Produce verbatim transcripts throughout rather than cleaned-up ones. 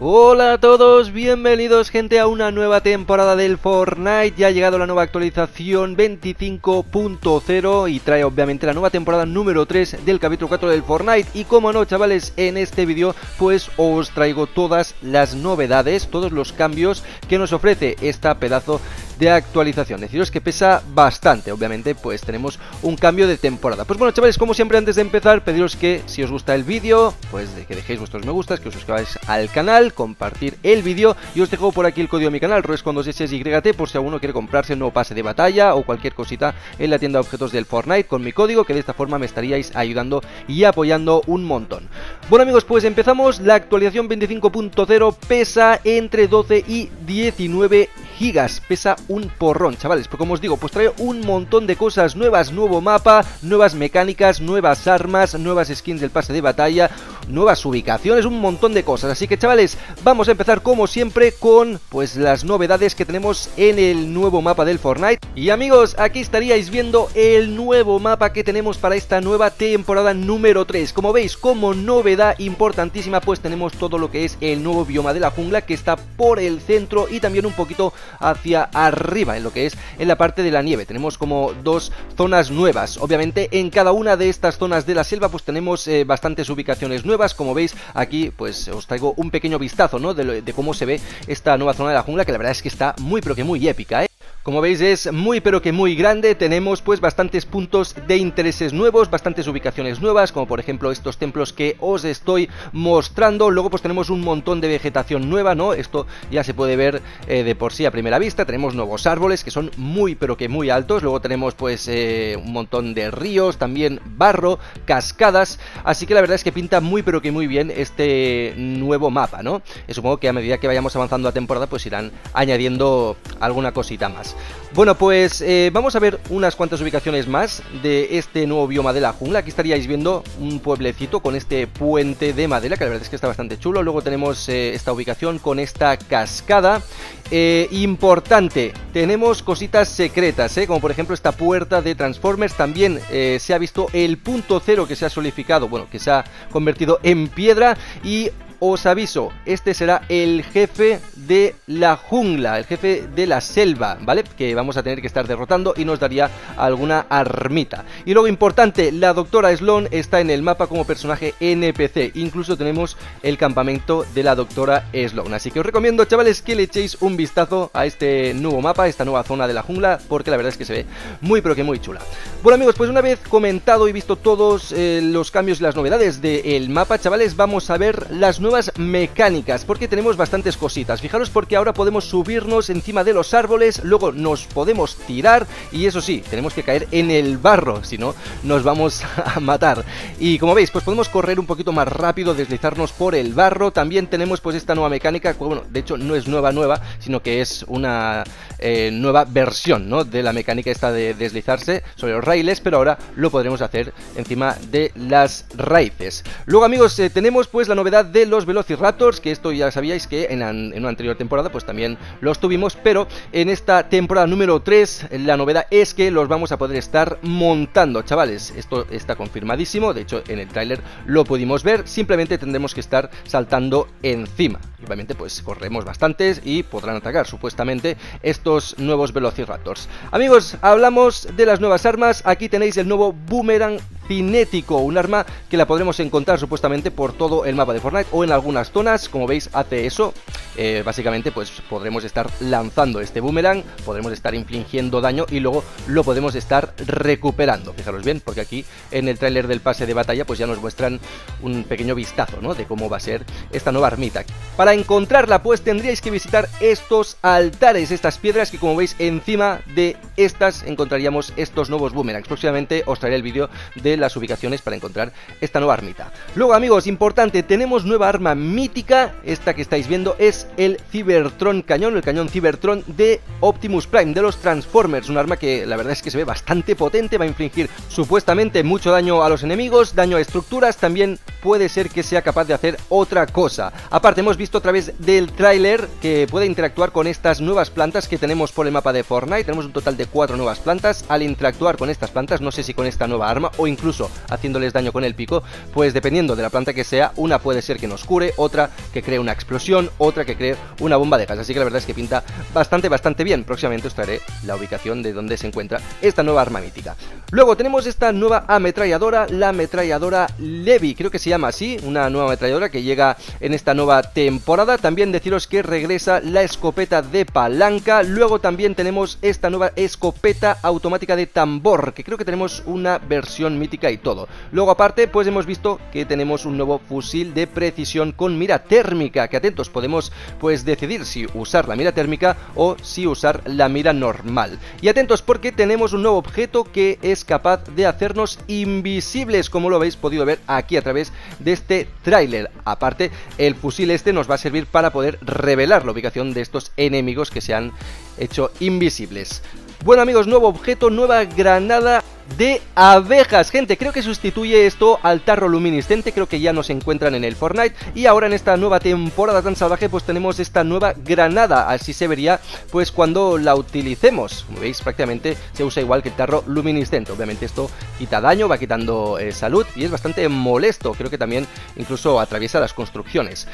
Hola a todos, bienvenidos gente a una nueva temporada del Fortnite. Ya ha llegado la nueva actualización veinticinco punto cero y trae obviamente la nueva temporada número tres del capítulo cuatro del Fortnite. Y como no chavales, en este vídeo pues os traigo todas las novedades, todos los cambios que nos ofrece esta pedazo de actualización. Deciros que pesa bastante, obviamente pues tenemos un cambio de temporada. Pues bueno chavales, como siempre antes de empezar pediros que si os gusta el vídeo, pues de que dejéis vuestros me gustas, que os suscribáis al canal, compartir el vídeo, y os dejo por aquí el código de mi canal, R O E S con dos eses Y T, por si alguno quiere comprarse un nuevo pase de batalla o cualquier cosita en la tienda de objetos del Fortnite con mi código, que de esta forma me estaríais ayudando y apoyando un montón. Bueno amigos, pues empezamos. La actualización veinticinco punto cero pesa entre doce y diecinueve gigas, pesa un porrón chavales, pero como os digo, pues trae un montón de cosas nuevas, nuevo mapa, nuevas mecánicas, nuevas armas, nuevas skins del pase de batalla, nuevas ubicaciones, un montón de cosas. Así que chavales, vamos a empezar como siempre con pues las novedades que tenemos en el nuevo mapa del Fortnite. Y amigos, aquí estaríais viendo el nuevo mapa que tenemos para esta nueva temporada número tres. Como veis, como novedad importantísima, pues tenemos todo lo que es el nuevo bioma de la jungla, que está por el centro y también un poquito hacia arriba, en lo que es en la parte de la nieve. Tenemos como dos zonas nuevas. Obviamente en cada una de estas zonas de la selva pues tenemos eh, bastantes ubicaciones nuevas. Como veis aquí pues os traigo un pequeño vistazo, ¿no? De, lo, de cómo se ve esta nueva zona de la jungla, que la verdad es que está muy pero que muy épica, ¿eh? Como veis es muy pero que muy grande. Tenemos pues bastantes puntos de intereses nuevos, bastantes ubicaciones nuevas, como por ejemplo estos templos que os estoy mostrando. Luego pues tenemos un montón de vegetación nueva, ¿no? Esto ya se puede ver eh, de por sí a primera vista. Tenemos nuevos árboles que son muy pero que muy altos. Luego tenemos pues eh, un montón de ríos, también barro, cascadas. Así que la verdad es que pinta muy pero que muy bien este nuevo mapa, ¿no? Y supongo que a medida que vayamos avanzando la temporada pues irán añadiendo alguna cosita más. Bueno, pues eh, vamos a ver unas cuantas ubicaciones más de este nuevo bioma de la jungla. Aquí estaríais viendo un pueblecito con este puente de madera, que la verdad es que está bastante chulo. Luego tenemos eh, esta ubicación con esta cascada. Eh, importante, tenemos cositas secretas, ¿eh? Como por ejemplo esta puerta de Transformers. También eh, se ha visto el punto cero que se ha solidificado, bueno, que se ha convertido en piedra. Y os aviso, este será el jefe de la jungla, el jefe de la selva, ¿vale? Que vamos a tener que estar derrotando y nos daría alguna armita. Y luego importante, la doctora Sloan está en el mapa como personaje N P C. Incluso tenemos el campamento de la doctora Sloan. Así que os recomiendo, chavales, que le echéis un vistazo a este nuevo mapa, a esta nueva zona de la jungla, porque la verdad es que se ve muy pero que muy chula. Bueno amigos, pues una vez comentado y visto todos eh, los cambios y las novedades del mapa, chavales, vamos a ver las nuevas mecánicas, porque tenemos bastantes cositas. Fijaros, porque ahora podemos subirnos encima de los árboles, luego nos podemos tirar, y eso sí, tenemos que caer en el barro, si no nos vamos a matar. Y como veis, pues podemos correr un poquito más rápido, deslizarnos por el barro. También tenemos pues esta nueva mecánica, bueno, de hecho no es nueva nueva, sino que es una eh, nueva versión, ¿no? De la mecánica esta de deslizarse sobre los raíles, pero ahora lo podremos hacer encima de las raíces. Luego amigos, eh, tenemos pues la novedad de los los velociraptors, que esto ya sabíais que en, an, en una anterior temporada pues también los tuvimos, pero en esta temporada número tres la novedad es que los vamos a poder estar montando, chavales. Esto está confirmadísimo, de hecho en el tráiler lo pudimos ver. Simplemente tendremos que estar saltando encima, y obviamente pues corremos bastantes y podrán atacar supuestamente estos nuevos velociraptors. Amigos, hablamos de las nuevas armas. Aquí tenéis el nuevo Boomerang cinético, un arma que la podremos encontrar supuestamente por todo el mapa de Fortnite o en algunas zonas. Como veis hace eso, eh, básicamente pues podremos estar lanzando este boomerang, podremos estar infligiendo daño y luego lo podemos estar recuperando. Fijaros bien, porque aquí en el tráiler del pase de batalla pues ya nos muestran un pequeño vistazo, ¿no? De cómo va a ser esta nueva armita. Para encontrarla pues tendríais que visitar estos altares, estas piedras, que como veis encima de estas encontraríamos estos nuevos boomerangs. Próximamente os traeré el vídeo de las ubicaciones para encontrar esta nueva armita. Luego amigos, importante, tenemos nueva arma mítica. Esta que estáis viendo es el Cybertron Cañón, el cañón Cybertron de Optimus Prime, de los Transformers. Un arma que la verdad es que se ve bastante potente, va a infligir supuestamente mucho daño a los enemigos, daño a estructuras. También puede ser que sea capaz de hacer otra cosa. Aparte hemos visto a través del tráiler que puede interactuar con estas nuevas plantas que tenemos por el mapa de Fortnite. Tenemos un total de de cuatro nuevas plantas. Al interactuar con estas plantas, no sé si con esta nueva arma o incluso haciéndoles daño con el pico, pues dependiendo de la planta que sea, una puede ser que nos cure, otra que cree una explosión, otra que cree una bomba de gas. Así que la verdad es que pinta bastante, bastante bien. Próximamente os traeré la ubicación de donde se encuentra esta nueva arma mítica. Luego tenemos esta nueva ametralladora, la ametralladora Levi, creo que se llama así, una nueva ametralladora que llega en esta nueva temporada. También deciros que regresa la escopeta de palanca. Luego también tenemos esta nueva escopeta automática de tambor, que creo que tenemos una versión mítica y todo. Luego aparte, pues hemos visto que tenemos un nuevo fusil de precisión con mira térmica, que atentos, podemos pues decidir si usar la mira térmica o si usar la mira normal. Y atentos porque tenemos un nuevo objeto que es capaz de hacernos invisibles, como lo habéis podido ver aquí a través de este tráiler. Aparte, el fusil este nos va a servir para poder revelar la ubicación de estos enemigos que se han hecho invisibles. Bueno amigos, nuevo objeto, nueva granada de abejas, gente, creo que sustituye esto al tarro luminiscente, creo que ya no se encuentran en el Fortnite, y ahora en esta nueva temporada tan salvaje pues tenemos esta nueva granada, así se vería pues cuando la utilicemos. Como veis, prácticamente se usa igual que el tarro luminiscente. Obviamente esto quita daño, va quitando eh, salud y es bastante molesto, creo que también incluso atraviesa las construcciones.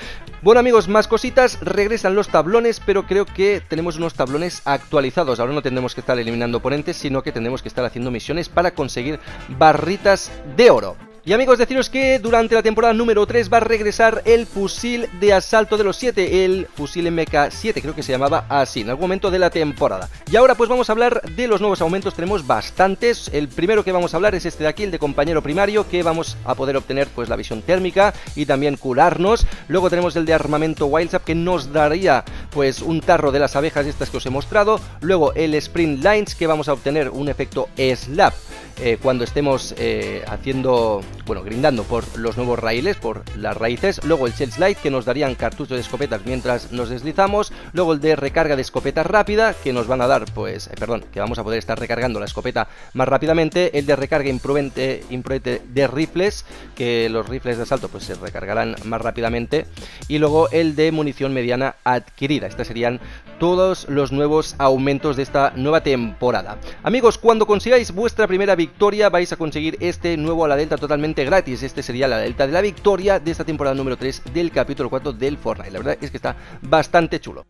Bueno amigos, más cositas, regresan los tablones, pero creo que tenemos unos tablones actualizados, ahora no tendremos que estar eliminando oponentes, sino que tendremos que estar haciendo misiones para para conseguir barritas de oro. Y amigos, deciros que durante la temporada número tres va a regresar el fusil de asalto de los siete, el fusil M K siete, creo que se llamaba así, en algún momento de la temporada. Y ahora pues vamos a hablar de los nuevos aumentos, tenemos bastantes. El primero que vamos a hablar es este de aquí, el de compañero primario, que vamos a poder obtener pues la visión térmica y también curarnos. Luego tenemos el de armamento Wildsap, que nos daría pues un tarro de las abejas estas que os he mostrado. Luego el Sprint Lines, que vamos a obtener un efecto slap eh, cuando estemos eh, haciendo... bueno, grindando por los nuevos raíles, por las raíces. Luego el Shell Slide, que nos darían cartuchos de escopetas mientras nos deslizamos. Luego el de recarga de escopeta rápida, que nos van a dar, pues, eh, perdón, que vamos a poder estar recargando la escopeta más rápidamente. El de recarga imprudente, imprudente de rifles, que los rifles de asalto, pues, se recargarán más rápidamente. Y luego el de munición mediana adquirida. Estos serían todos los nuevos aumentos de esta nueva temporada. Amigos, cuando consigáis vuestra primera victoria, vais a conseguir este nuevo a la delta totalmente gratis. Este sería la delta de la victoria de esta temporada número tres del capítulo cuatro del Fortnite. La verdad es que está bastante chulo.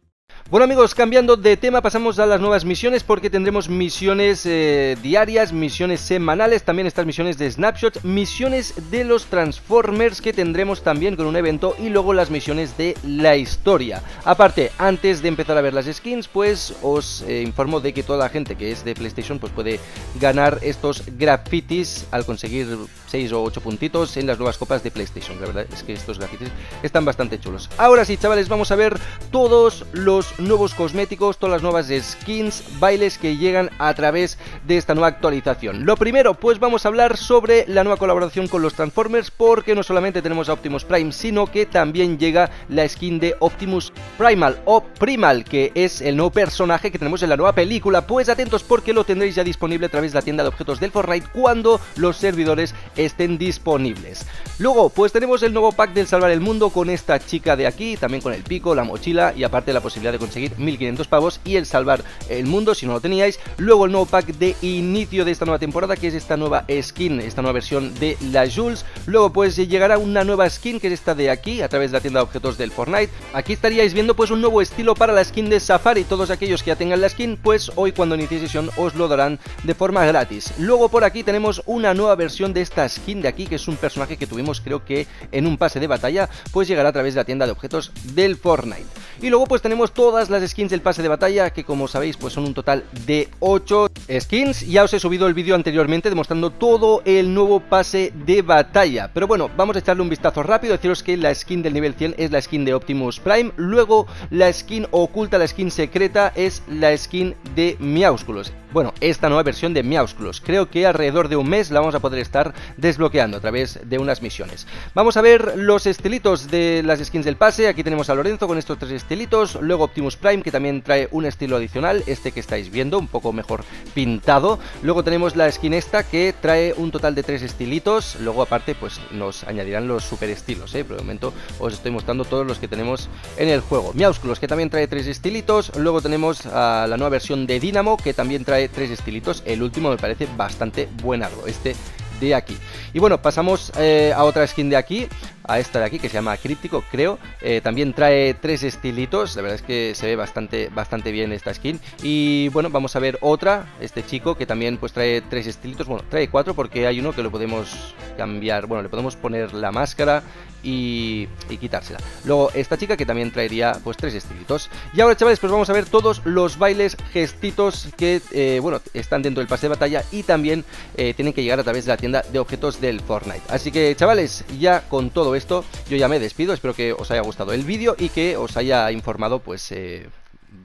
Bueno amigos, cambiando de tema, pasamos a las nuevas misiones, porque tendremos misiones eh, diarias, misiones semanales, también estas misiones de snapshots, misiones de los Transformers que tendremos también con un evento, y luego las misiones de la historia. Aparte, antes de empezar a ver las skins, pues os eh, informo de que toda la gente que es de PlayStation pues puede ganar estos grafitis al conseguir seis o ocho puntitos en las nuevas copas de PlayStation. La verdad es que estos grafitis están bastante chulos. Ahora sí chavales, vamos a ver todos los nuevos cosméticos, todas las nuevas skins, bailes que llegan a través de esta nueva actualización. Lo primero, pues vamos a hablar sobre la nueva colaboración con los Transformers, porque no solamente tenemos a Optimus Prime, sino que también llega la skin de Optimus Primal o Primal, que es el nuevo personaje que tenemos en la nueva película. Pues atentos porque lo tendréis ya disponible a través de la tienda de objetos del Fortnite cuando los servidores estén disponibles. Luego, pues tenemos el nuevo pack del Salvar el Mundo con esta chica de aquí, también con el pico, la mochila y aparte la posibilidad de conseguir mil quinientos pavos y el Salvar el Mundo si no lo teníais. Luego el nuevo pack de inicio de esta nueva temporada, que es esta nueva skin, esta nueva versión de la Jules. Luego pues llegará una nueva skin, que es esta de aquí, a través de la tienda de objetos del Fortnite. Aquí estaríais viendo pues un nuevo estilo para la skin de Safari. Todos aquellos que ya tengan la skin, pues hoy cuando iniciéis sesión os lo darán de forma gratis. Luego por aquí tenemos una nueva versión de esta skin de aquí, que es un personaje que tuvimos creo que en un pase de batalla, pues llegará a través de la tienda de objetos del Fortnite. Y luego pues tenemos todo todas las skins del pase de batalla, que como sabéis pues son un total de ocho skins. Ya os he subido el vídeo anteriormente demostrando todo el nuevo pase de batalla, pero bueno, vamos a echarle un vistazo rápido. Deciros que la skin del nivel cien es la skin de Optimus Prime. Luego la skin oculta, la skin secreta, es la skin de Meowscles. Bueno, esta nueva versión de Meowscles, creo que alrededor de un mes la vamos a poder estar desbloqueando a través de unas misiones. Vamos a ver los estilitos de las skins del pase. Aquí tenemos a Lorenzo con estos tres estilos estilitos. Luego Optimus Prime, que también trae un estilo adicional, este que estáis viendo, un poco mejor pintado. Luego tenemos la skin esta, que trae un total de tres estilitos. Luego aparte pues nos añadirán los super estilos, ¿eh? Por el momento os estoy mostrando todos los que tenemos en el juego. Meowscles, que también trae tres estilitos. Luego tenemos a la nueva versión de Dynamo, que también trae tres estilitos. El último me parece bastante buenardo, este de aquí. Y bueno, pasamos eh, a otra skin de aquí, a esta de aquí, que se llama Críptico, creo. Eh, también trae tres estilitos. La verdad es que se ve bastante, bastante bien esta skin. Y bueno, vamos a ver otra, este chico, que también pues trae tres estilitos. Bueno, trae cuatro porque hay uno que lo podemos cambiar. Bueno, le podemos poner la máscara y, y quitársela. Luego esta chica, que también traería pues tres estilitos. Y ahora, chavales, pues vamos a ver todos los bailes, gestitos que, eh, bueno, están dentro del pase de batalla y también eh, tienen que llegar a través de la tienda de objetos del Fortnite. Así que, chavales, ya con todo esto yo ya me despido. Espero que os haya gustado el vídeo y que os haya informado pues eh,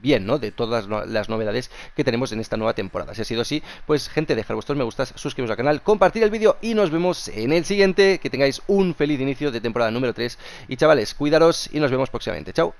bien, ¿no?, de todas las novedades que tenemos en esta nueva temporada. Si ha sido así, pues gente, dejar vuestros me gustas, suscribiros al canal, compartir el vídeo y nos vemos en el siguiente. Que tengáis un feliz inicio de temporada número tres y, chavales, cuidaros y nos vemos próximamente. Chao.